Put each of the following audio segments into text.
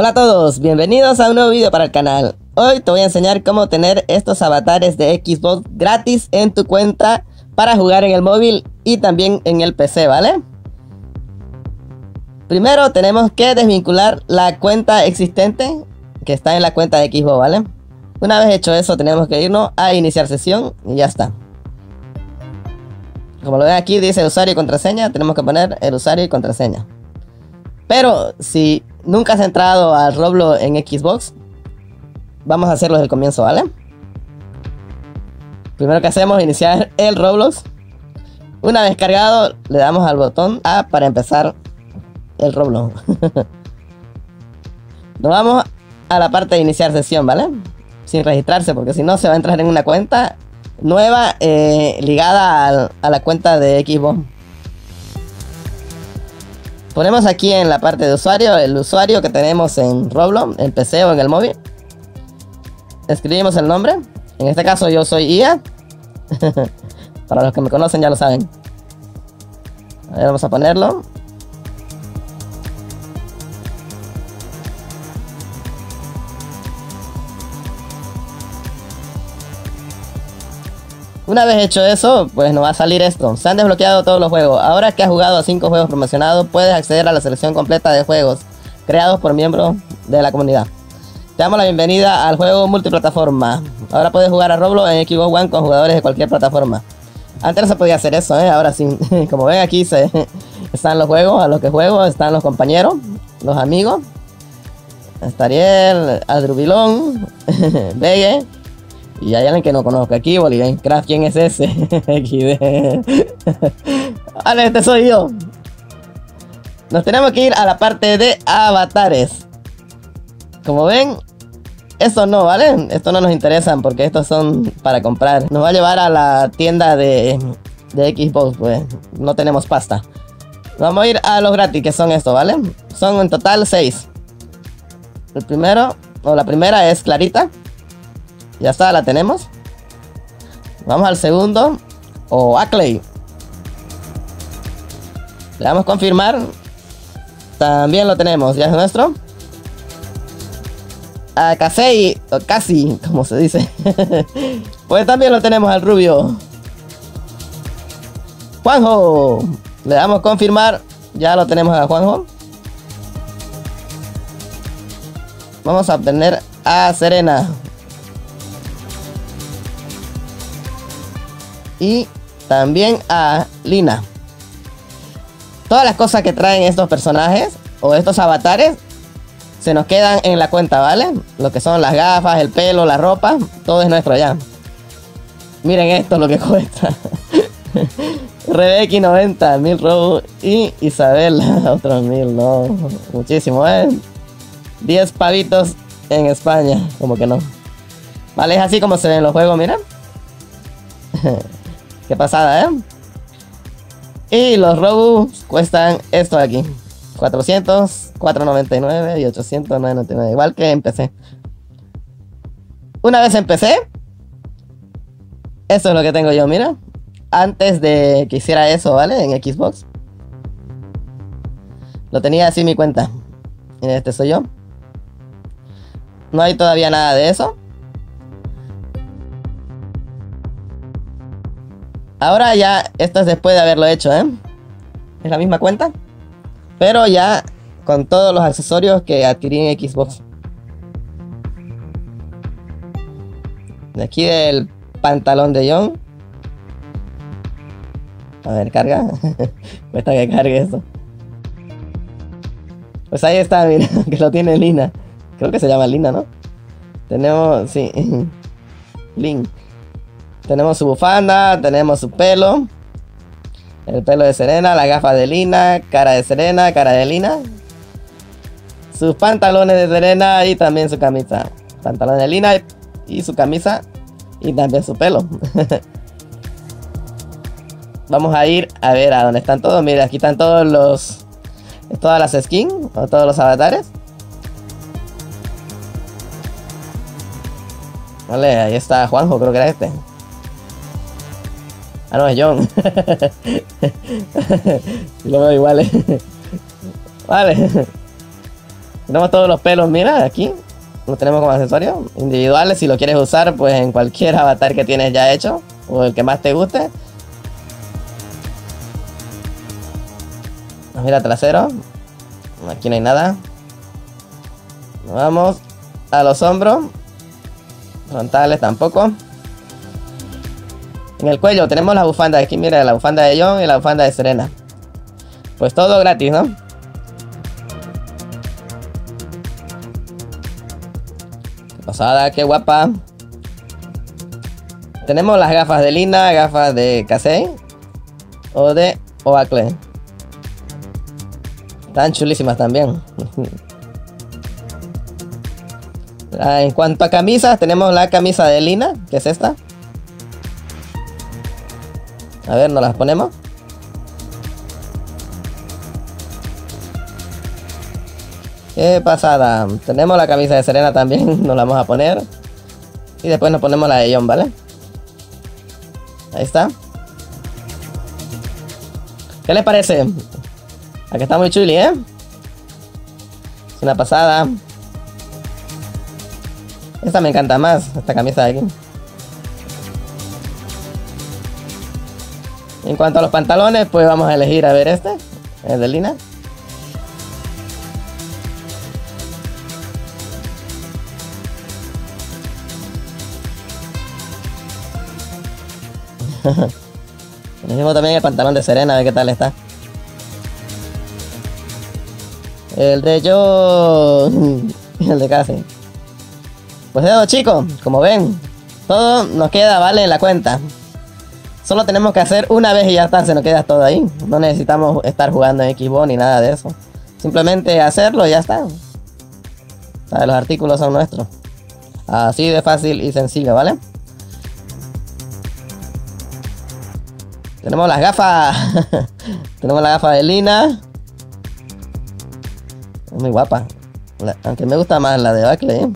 Hola a todos, bienvenidos a un nuevo video para el canal. Hoy te voy a enseñar cómo tener estos avatares de Xbox gratis en tu cuenta para jugar en el móvil y también en el PC, ¿vale? Primero tenemos que desvincular la cuenta existente que está en la cuenta de Xbox, ¿vale? Una vez hecho eso tenemos que irnos a iniciar sesión y ya está. Como lo ven aquí dice usuario y contraseña, tenemos que poner el usuario y contraseña. Pero si nunca has entrado al Roblox en Xbox, vamos a hacerlo desde el comienzo, ¿vale? Primero que hacemos es iniciar el Roblox. Una vez cargado, le damos al botón A para empezar el Roblox. Nos vamos a la parte de iniciar sesión, ¿vale? Sin registrarse, porque si no se va a entrar en una cuenta nueva ligada a la cuenta de Xbox. Ponemos aquí en la parte de usuario, el usuario que tenemos en Roblox, en PC o en el móvil. Escribimos el nombre. En este caso yo soy Ia. Para los que me conocen ya lo saben. A ver, vamos a ponerlo. Una vez hecho eso, pues nos va a salir esto. Se han desbloqueado todos los juegos. Ahora que has jugado a 5 juegos promocionados, puedes acceder a la selección completa de juegos creados por miembros de la comunidad. Te damos la bienvenida al juego multiplataforma. Ahora puedes jugar a Roblox en Xbox One con jugadores de cualquier plataforma. Antes no se podía hacer eso, ¿eh? Ahora sí. Como ven aquí están los juegos, a los que juego, están los compañeros, los amigos. Está Ariel, Adrubilón, Vegue. Y hay alguien que no conozco aquí, BolivenCraft, ¿quién es ese? XD. Vale, este soy yo. Nos tenemos que ir a la parte de avatares. Como ven, estos no, ¿vale? Estos no nos interesan porque estos son para comprar. Nos va a llevar a la tienda de Xbox, pues no tenemos pasta. Vamos a ir a los gratis, que son estos, ¿vale? Son en total 6. El primero, o la primera es Clarita. Ya está, la tenemos. Vamos al segundo. O Ackley. Le damos confirmar. También lo tenemos, ya es nuestro. A Casey, o Casi, como se dice. Pues también lo tenemos al rubio. Juanjo. Le damos confirmar. Ya lo tenemos a Juanjo. Vamos a obtener a Serena. Y también a Lina. Todas las cosas que traen estos personajes o estos avatares se nos quedan en la cuenta, ¿vale? Lo que son las gafas, el pelo, la ropa, todo es nuestro ya. Miren esto lo que cuesta. Rebecky 90, 1000 Robux. Y Isabela, otros 1000, no. Muchísimo, ¿eh? 10 pavitos en España, como que no. Vale, es así como se ven los juegos, miren. Qué pasada, ¿eh? Y los Robux cuestan esto de aquí. 400, 499 y 899. Igual que empecé. Una vez empecé, esto es lo que tengo yo, mira. Antes de que hiciera eso, ¿vale? En Xbox. Lo tenía así mi cuenta. Este soy yo. No hay todavía nada de eso. Ahora ya, esto es después de haberlo hecho, ¿eh? Es la misma cuenta, pero ya con todos los accesorios que adquirí en Xbox. De aquí del pantalón de John. A ver, carga. Cuesta que cargue eso. Pues ahí está, mira, que lo tiene Lina. Creo que se llama Lina, ¿no? Tenemos, sí, Link. Tenemos su bufanda, tenemos su pelo. El pelo de Serena, la gafa de Lina, cara de Serena, cara de Lina. Sus pantalones de Serena y también su camisa. Pantalones de Lina y su camisa y también su pelo. Vamos a ir a ver a dónde están todos. Mira, aquí están todas las skins o todos los avatares. Vale, ahí está Juanjo, creo que era este. Ah, no, es John. Si lo veo igual. Vale. Tenemos todos los pelos, mira, aquí. Los tenemos como accesorios individuales. Si lo quieres usar, pues en cualquier avatar que tienes ya hecho. O el que más te guste. Mira, trasero. Aquí no hay nada. Nos vamos a los hombros. Frontales tampoco. En el cuello tenemos la bufanda. Aquí mira, la bufanda de John y la bufanda de Serena. Pues todo gratis, ¿no? Qué pasada, qué guapa. Tenemos las gafas de Lina, gafas de Casey o de Oakley. Están chulísimas también. En cuanto a camisas, tenemos la camisa de Lina, que es esta. A ver, nos las ponemos. ¡Qué pasada! Tenemos la camisa de Serena también, nos la vamos a poner. Y después nos ponemos la de John, ¿vale? Ahí está. ¿Qué les parece? Aquí está muy chuli, ¿eh? Es una pasada. Esta me encanta más, esta camisa de aquí. En cuanto a los pantalones, pues vamos a elegir, a ver este, el de Lina. Elegimos también el pantalón de Serena, a ver qué tal está. El de John y el de Casey. Pues eso, chicos, como ven, todo nos queda, vale, en la cuenta. Solo tenemos que hacer una vez y ya está, se nos queda todo ahí. No necesitamos estar jugando en Xbox ni nada de eso. Simplemente hacerlo y ya está. O sea, los artículos son nuestros. Así de fácil y sencillo, ¿vale? Tenemos las gafas. Tenemos la gafa de Lina. Es muy guapa. Aunque me gusta más la de Buckley, ¿eh?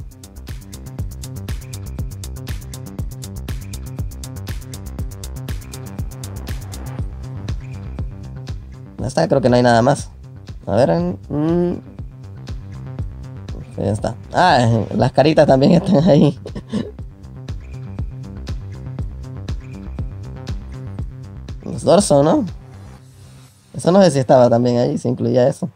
Esta creo que no hay nada más. A ver. Ahí está. Ah, las caritas también están ahí. Los dorsos, ¿no? Eso no sé si estaba también ahí, si incluía eso.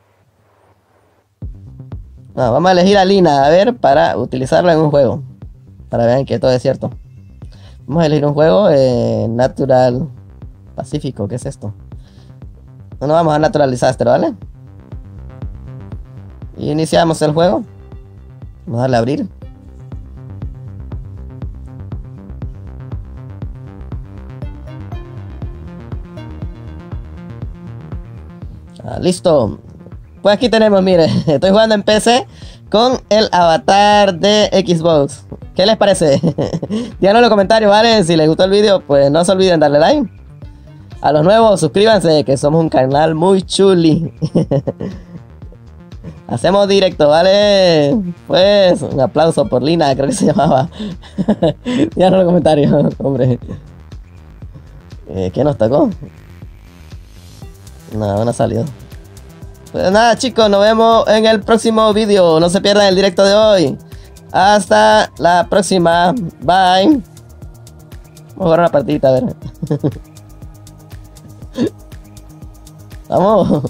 No, vamos a elegir a Lina, a ver, para utilizarla en un juego. Para que vean que todo es cierto. Vamos a elegir un juego, Natural Pacífico, ¿qué es esto? No vamos a naturalizar esto, ¿vale? Y iniciamos el juego. Vamos a darle a abrir. Ah, listo. Pues aquí tenemos, mire, estoy jugando en PC con el avatar de Xbox. ¿Qué les parece? Díganos en los comentarios, ¿vale? Si les gustó el vídeo, pues no se olviden darle like. A los nuevos, suscríbanse, que somos un canal muy chuli. Hacemos directo, ¿vale? Pues, un aplauso por Lina, creo que se llamaba. Ya no los comentarios, hombre. ¿Qué nos tocó? No, no salió. Pues nada, chicos, nos vemos en el próximo vídeo. No se pierdan el directo de hoy. Hasta la próxima. Bye. Vamos a jugar una partidita, a ver. Vamos.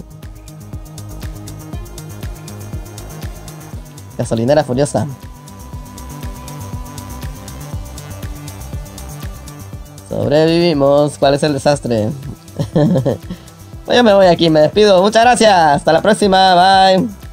Gasolinera furiosa. Sobrevivimos. ¿Cuál es el desastre? Yo me voy aquí, me despido. Muchas gracias. Hasta la próxima. Bye.